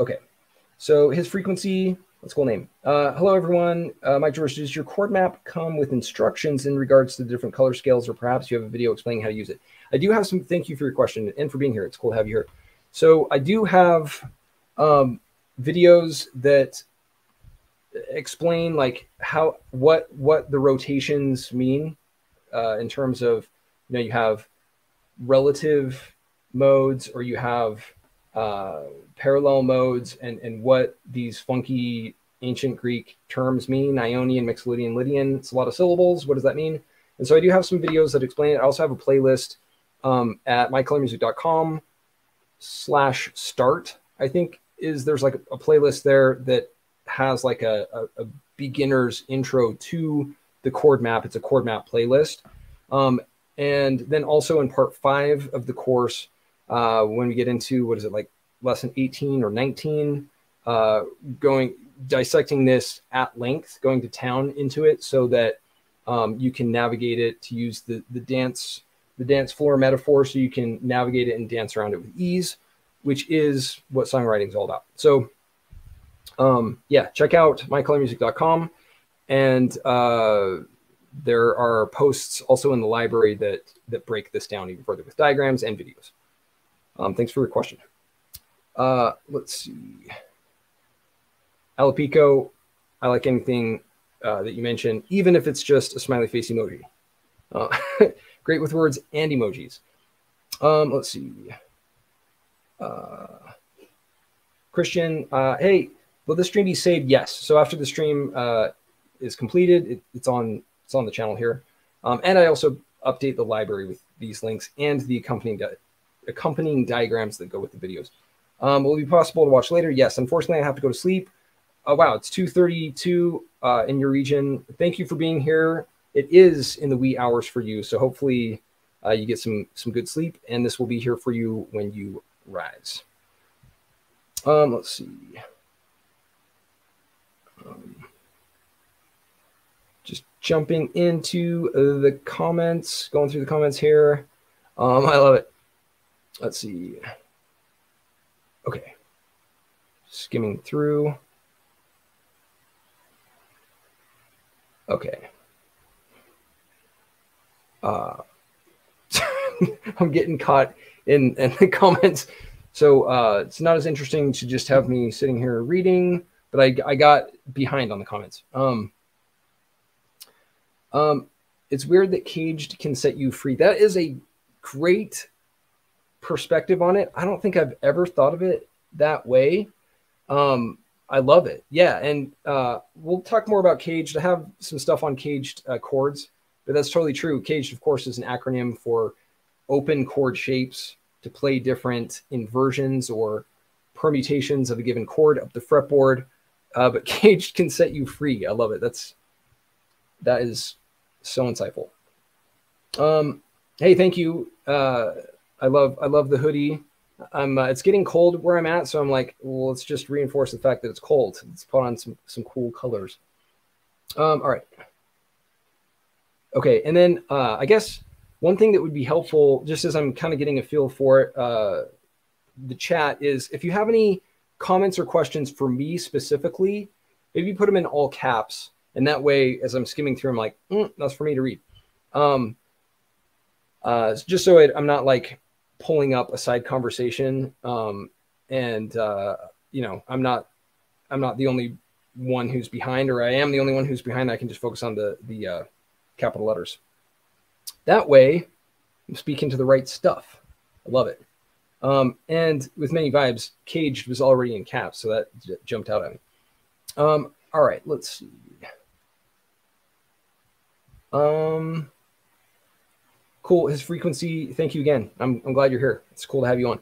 okay. So his frequency, let's go name. Uh, hello, everyone. Uh, Mike George, does your chord map come with instructions in regards to the different color scales, or perhaps you have a video explaining how to use it? I do have some, thank you for your question and for being here. It's cool to have you here. So I do have um, videos that explain like how, what, what the rotations mean. Uh, in terms of, you know, you have relative modes or you have uh, parallel modes and, and what these funky ancient Greek terms mean, Ionian, Mixolydian, Lydian. It's a lot of syllables. What does that mean? And so I do have some videos that explain it. I also have a playlist um, at mycolormusic.com slash start, I think is there's like a playlist there that has like a, a, a beginner's intro to the chord map. It's a chord map playlist. Um, and then also in part five of the course, uh, when we get into, what is it, like lesson eighteen or nineteen, uh, going, dissecting this at length, going to town into it so that um, you can navigate it to use the, the dance, the dance floor metaphor. So you can navigate it and dance around it with ease, which is what songwriting is all about. So um, yeah, check out my color music dot com. And uh, there are posts also in the library that, that break this down even further with diagrams and videos. Um, thanks for your question. Uh, let's see. Alopico, I like anything uh, that you mentioned, even if it's just a smiley face emoji. Uh, great with words and emojis. Um, let's see. Uh, Christian, uh, hey, will this stream be saved? Yes. So after the stream uh, is completed, it, it's on it's on the channel here. Um, and I also update the library with these links and the accompanying di accompanying diagrams that go with the videos. Um, will it be possible to watch later? Yes. Unfortunately, I have to go to sleep. Oh, wow. It's two thirty-two uh, in your region. Thank you for being here. It is in the wee hours for you. So hopefully uh, you get some, some good sleep, and this will be here for you when you rise. Um, let's see. Um, just jumping into the comments, going through the comments here. Um, I love it. Let's see. Okay. Skimming through. Okay. Uh, I'm getting caught in, in the comments. So uh, it's not as interesting to just have me sitting here reading, but I, I got behind on the comments. Um, um, it's weird that Caged can set you free. That is a great perspective on it. I don't think I've ever thought of it that way. Um, I love it. Yeah. And uh, we'll talk more about Caged. I have some stuff on Caged uh, chords, but that's totally true. Caged, of course, is an acronym for open chord shapes to play different inversions or permutations of a given chord up the fretboard. Uh, but Caged can set you free. I love it. That's, that is so insightful. Um, hey, thank you. Uh, I love, I love the hoodie. I'm, uh, it's getting cold where I'm at. So I'm like, well, let's just reinforce the fact that it's cold. Let's put on some, some cool colors. Um, all right. Okay. And then uh, I guess one thing that would be helpful, just as I'm kind of getting a feel for it, uh, the chat, is if you have any comments or questions for me specifically, maybe put them in all caps. And that way, as I'm skimming through, I'm like, mm, that's for me to read. Um, uh, just so it, I'm not like pulling up a side conversation. Um, and, uh, you know, I'm not, I'm not the only one who's behind, or I am the only one who's behind. I can just focus on the, the, uh, capital letters. That way, I'm speaking to the right stuff. I love it. Um, and with many vibes, Caged was already in caps, so that j jumped out at me. Um, all right, let's see. Um, cool, his frequency, thank you again. I'm, I'm glad you're here. It's cool to have you on.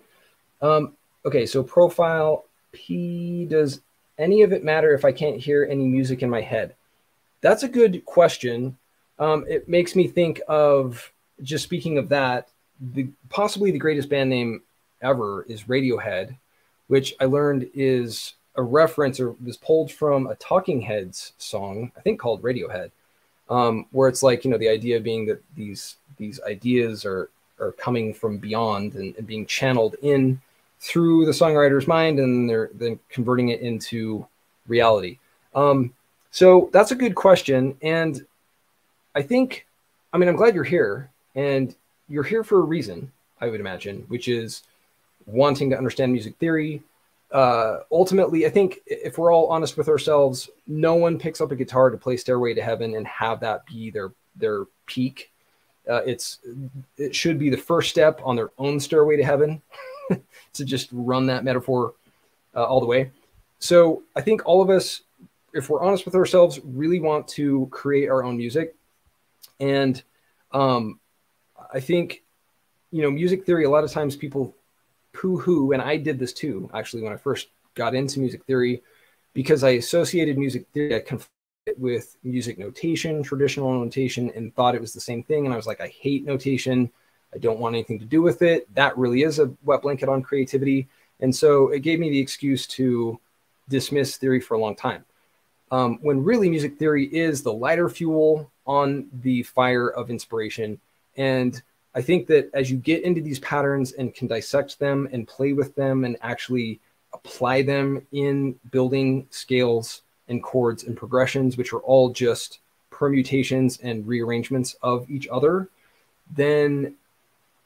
Um, okay, so profile P, does any of it matter if I can't hear any music in my head? That's a good question. Um, it makes me think of, just speaking of that, the, possibly the greatest band name ever is Radiohead, which I learned is a reference, or was pulled from a Talking Heads song, I think called Radiohead, um, where it's like, you know, the idea being that these these ideas are, are coming from beyond and, and being channeled in through the songwriter's mind, and they're then converting it into reality. Um, so that's a good question. And I think, I mean, I'm glad you're here, and you're here for a reason, I would imagine, which is wanting to understand music theory. Uh, ultimately, I think if we're all honest with ourselves, no one picks up a guitar to play Stairway to Heaven and have that be their, their peak. Uh, it's, it should be the first step on their own Stairway to Heaven to just run that metaphor uh, all the way. So I think all of us, if we're honest with ourselves, really want to create our own music. And um, I think, you know, music theory, a lot of times people poo-hoo, and I did this too, actually, when I first got into music theory, because I associated music theory, I conflated it with music notation, traditional notation, and thought it was the same thing. And I was like, I hate notation. I don't want anything to do with it. That really is a wet blanket on creativity. And so it gave me the excuse to dismiss theory for a long time. Um, when really music theory is the lighter fuel on the fire of inspiration. And I think that as you get into these patterns and can dissect them and play with them and actually apply them in building scales and chords and progressions, which are all just permutations and rearrangements of each other, then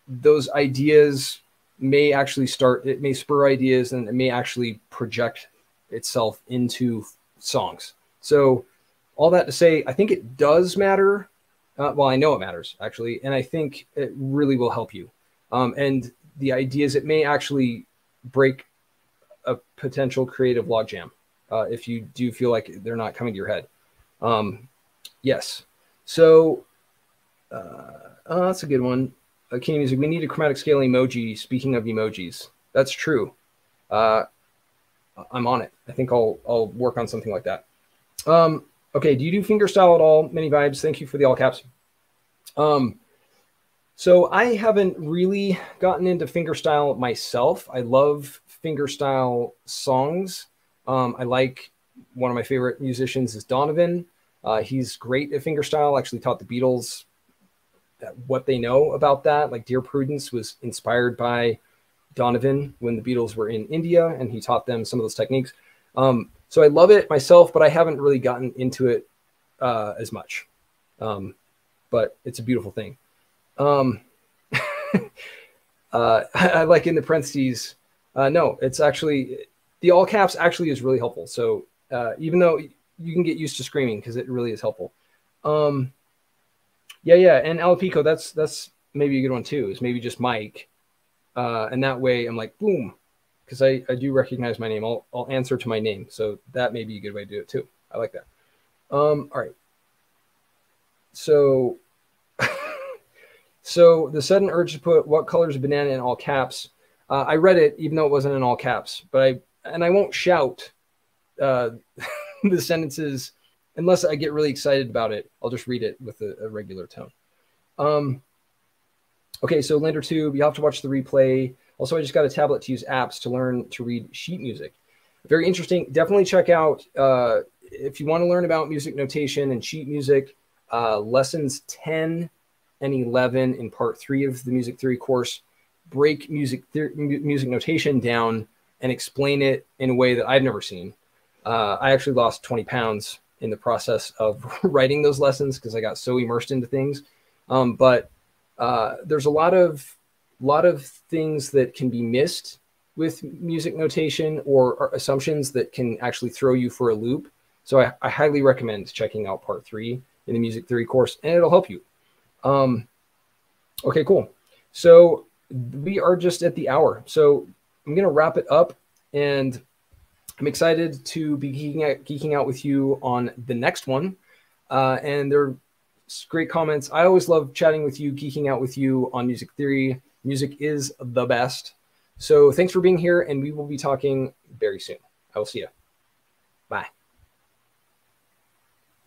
those ideas may actually start, it may spur ideas, and it may actually project itself into songs. So all that to say, I think it does matter. Uh, well, I know it matters, actually. And I think it really will help you. Um, and the idea is it may actually break a potential creative logjam uh, if you do feel like they're not coming to your head. Um, yes. So uh, oh, that's a good one. Uh, Kenny Music, we need a chromatic scale emoji. Speaking of emojis, that's true. Uh, I'm on it. I think I'll, I'll work on something like that. Um, okay. Do you do fingerstyle at all? Many vibes. Thank you for the all caps. Um, so I haven't really gotten into fingerstyle myself. I love fingerstyle songs. Um, I like, one of my favorite musicians is Donovan. Uh, he's great at fingerstyle. Actually taught the Beatles that, what they know about that. Like Dear Prudence was inspired by Donovan when the Beatles were in India, and he taught them some of those techniques. Um, so I love it myself, but I haven't really gotten into it uh, as much. Um, but it's a beautiful thing. Um, uh, I, I like in the parentheses. Uh, no, it's actually, the all caps actually is really helpful. So uh, even though you can get used to screaming, because it really is helpful. Um, yeah, yeah. And Alopico, that's, that's maybe a good one too, is maybe just Mike. Uh, and that way I'm like, boom, because I, I do recognize my name. I'll, I'll answer to my name. So that may be a good way to do it too. I like that. Um, all right. So, so the sudden urge to put what color is a banana in all caps. Uh, I read it, even though it wasn't in all caps, but I, and I won't shout uh, the sentences unless I get really excited about it. I'll just read it with a, a regular tone. Um, Okay, so LanderTube, you have to watch the replay. Also, I just got a tablet to use apps to learn to read sheet music. Very interesting. Definitely check out, uh, if you want to learn about music notation and sheet music, uh, lessons ten and eleven in part three of the music theory course, break music music notation down and explain it in a way that I've never seen. Uh, I actually lost twenty pounds in the process of writing those lessons because I got so immersed into things. Um, but Uh, there's a lot of lot of things that can be missed with music notation or, or assumptions that can actually throw you for a loop. So I, I highly recommend checking out part three in the music theory course, and it'll help you. Um, okay, cool. So we are just at the hour. So I'm going to wrap it up, and I'm excited to be geeking out, geeking out with you on the next one. Uh, and there are great comments. I always love chatting with you, geeking out with you on music theory. Music is the best. So thanks for being here, and we will be talking very soon. I will see you. Bye.